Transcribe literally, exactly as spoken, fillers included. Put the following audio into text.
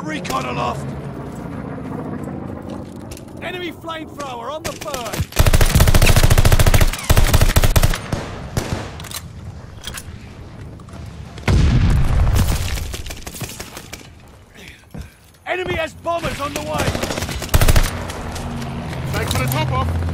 got recon aloft. Enemy flamethrower on the bird. Enemy has bombers on the way! Thanks for the top-off!